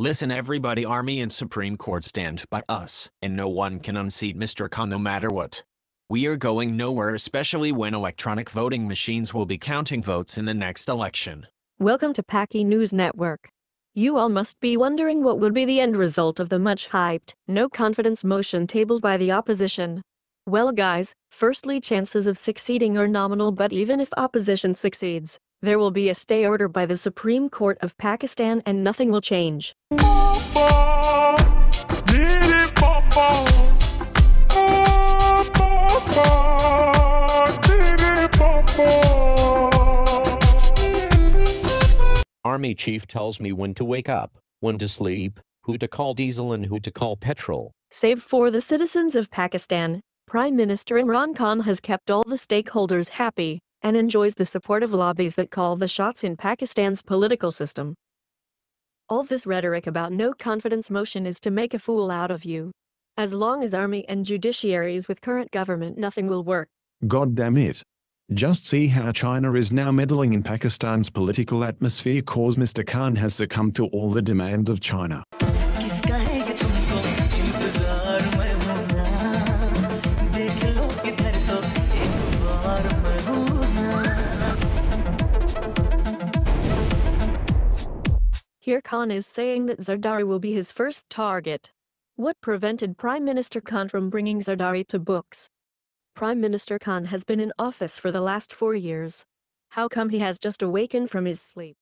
Listen everybody, Army and Supreme Court stand by us, and no one can unseat Mr. Khan no matter what. We are going nowhere, especially when electronic voting machines will be counting votes in the next election. Welcome to Paki News Network. You all must be wondering what would be the end result of the much-hyped, no-confidence motion tabled by the opposition. Well guys, firstly chances of succeeding are nominal, but even if opposition succeeds, there will be a stay order by the Supreme Court of Pakistan and nothing will change. Army chief tells me when to wake up, when to sleep, who to call diesel and who to call petrol. Save for the citizens of Pakistan, Prime Minister Imran Khan has kept all the stakeholders happy and enjoys the support of lobbies that call the shots in Pakistan's political system. All this rhetoric about no confidence motion is to make a fool out of you. As long as army and judiciary is with current government, nothing will work. God damn it. Just see how China is now meddling in Pakistan's political atmosphere cause Mr. Khan has succumbed to all the demands of China. Here Khan is saying that Zardari will be his first target. What prevented Prime Minister Khan from bringing Zardari to books? Prime Minister Khan has been in office for the last 4 years. How come he has just awakened from his sleep?